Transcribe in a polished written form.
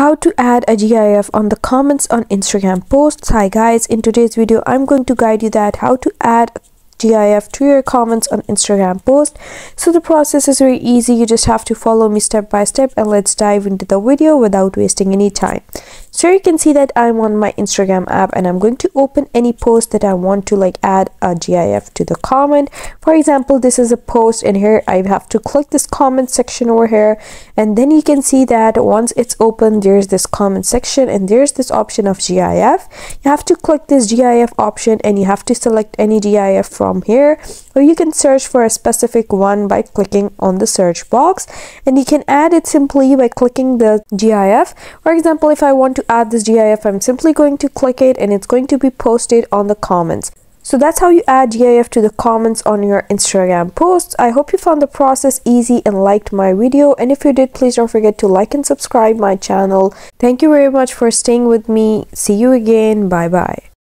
How to add a GIF on the comments on Instagram posts. Hi guys, in today's video I'm going to guide you that how to add GIF to your comments on Instagram post. So the process is very easy, you just have to follow me step by step, and let's dive into the video without wasting any time. So you can see that I'm on my Instagram app and I'm going to open any post that I want to add a GIF to the comment. For example, this is a post and here I have to click this comment section over here, and then you can see that once it's open there's this comment section and there's this option of GIF. You have to click this GIF option and you have to select any GIF from here, or you can search for a specific one by clicking on the search box, and you can add it simply by clicking the GIF. For example, if I want to add this GIF, I'm simply going to click it and it's going to be posted on the comments. So that's how you add GIF to the comments on your Instagram posts. I hope you found the process easy and liked my video, and if you did, please don't forget to like and subscribe my channel. Thank you very much for staying with me. See you again. Bye bye.